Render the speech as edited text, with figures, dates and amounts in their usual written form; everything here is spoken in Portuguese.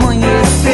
amanhecer.